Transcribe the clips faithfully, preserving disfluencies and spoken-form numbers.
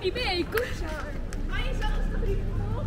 er niet mee, goed zo. Maar je zal ons toch niet volgen?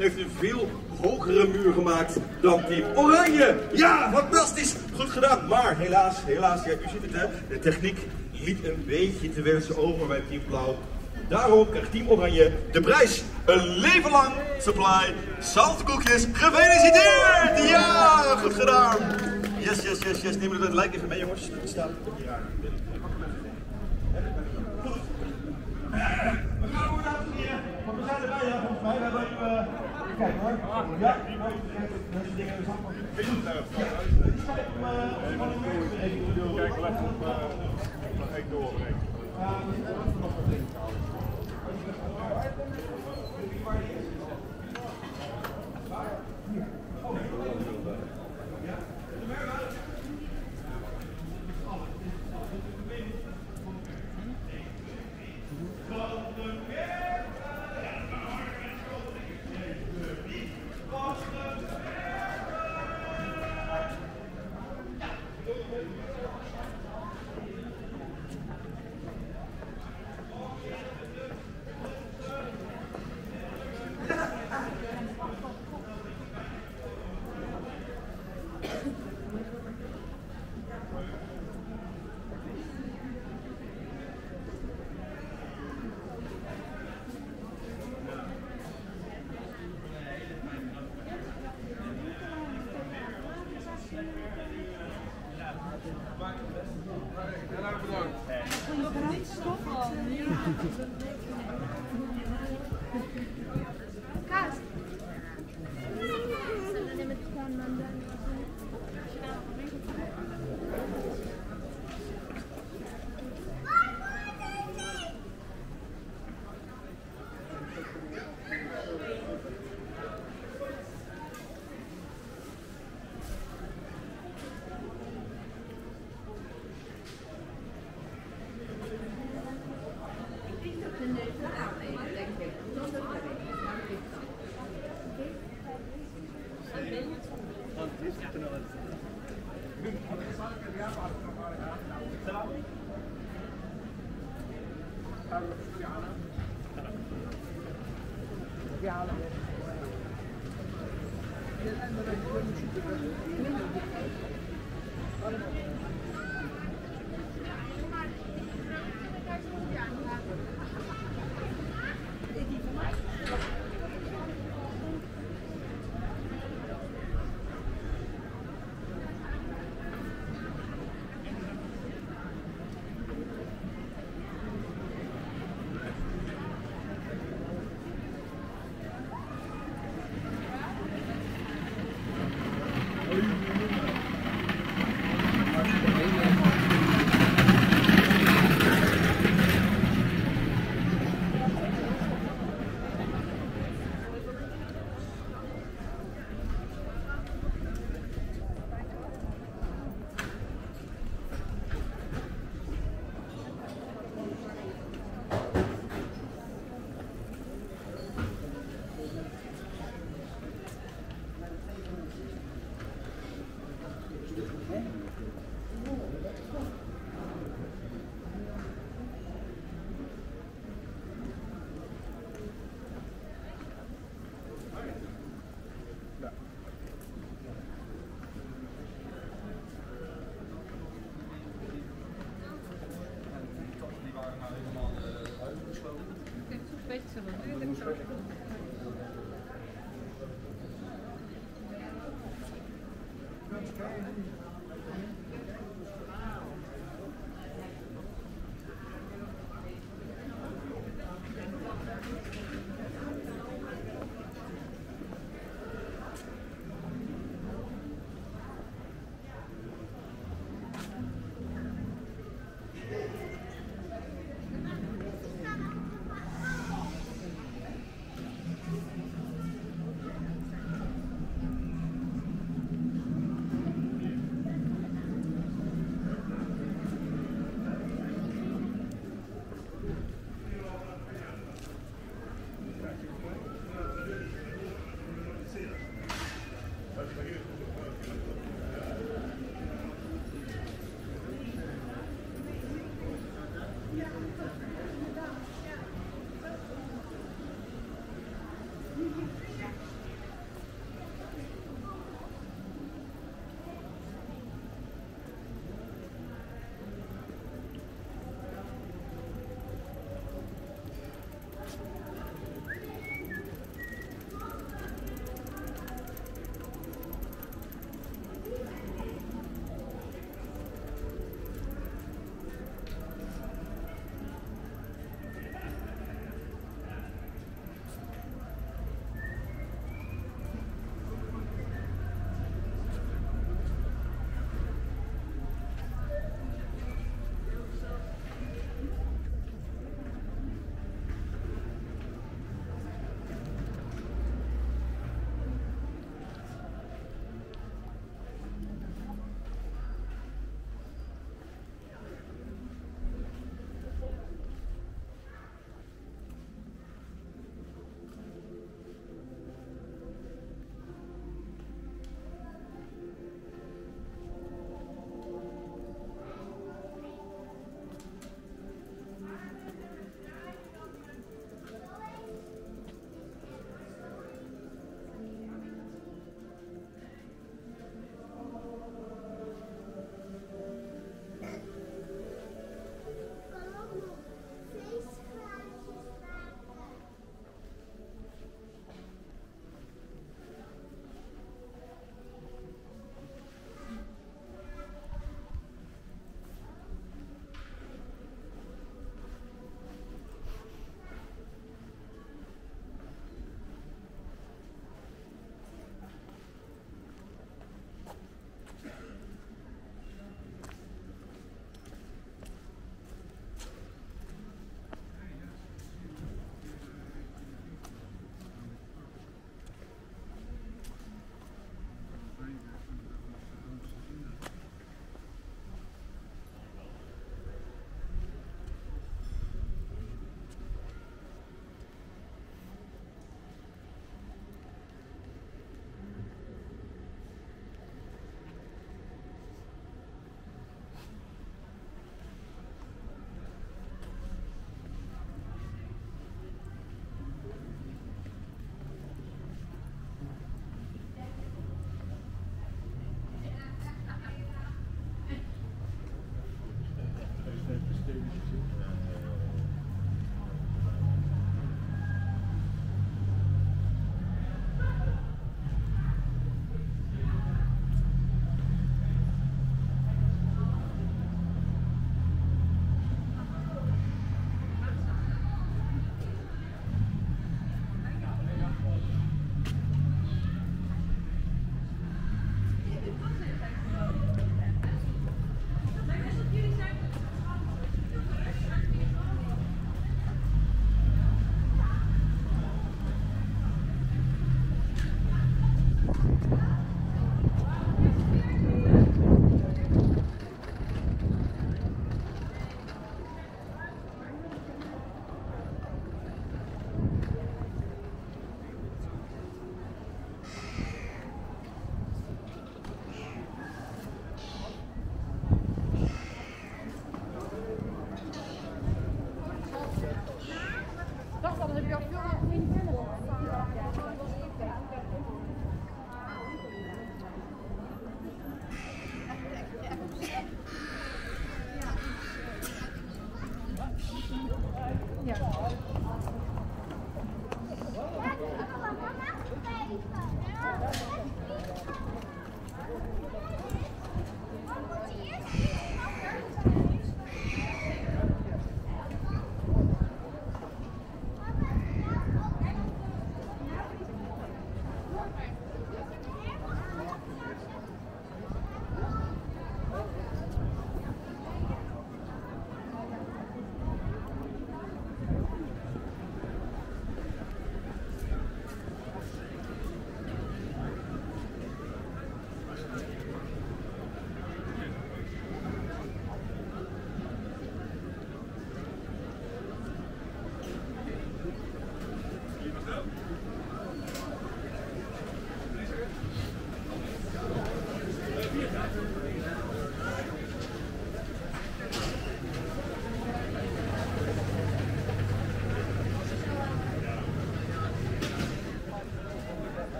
Heeft een veel hogere muur gemaakt dan Team Oranje. Ja, fantastisch. Goed gedaan. Maar helaas, helaas, ja, u ziet het hè. De techniek liet een beetje te wensen over bij Team Blauw. Daarom krijgt Team Oranje de prijs. Een leven lang supply zaltkoekjes. Gefeliciteerd! Ja, goed gedaan. Yes, yes, yes, yes. Neem het lijk even mee jongens. Het staat op hier aan. We gaan over naar het want we zijn erbij, ja, volgens mij. We hebben even... Uh... Kijk hoor. Ja, deze dingen is allemaal... Ja, die zijn even... Van de muur. Kijk, leg op... Nog één doorbrengen. Ja, we zitten er nog wat in. Waar? Hier. Oh, ja. De muur uit. Ja, dat is het.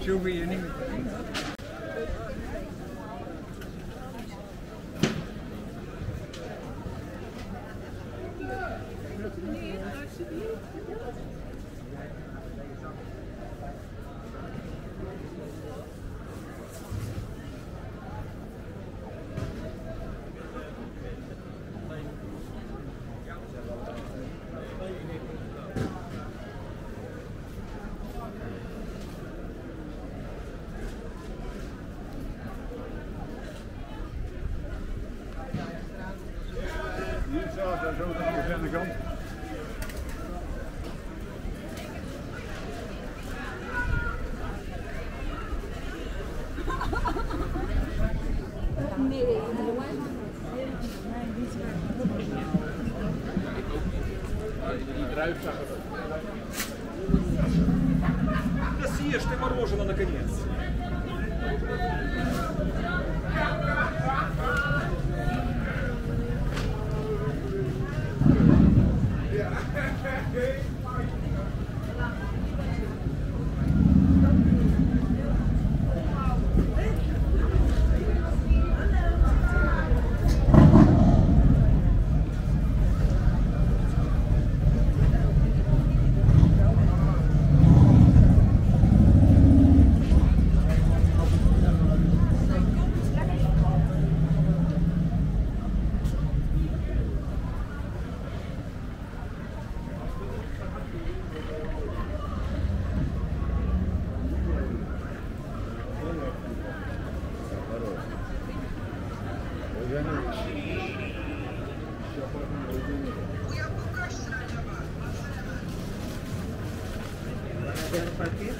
Show me your name. Да съешь ты мороженое наконец! Thank you.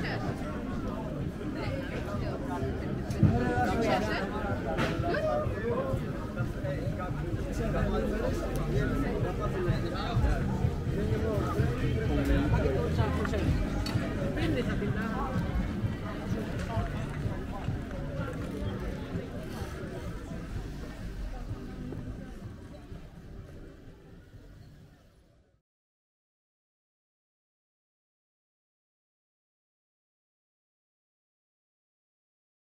Yes.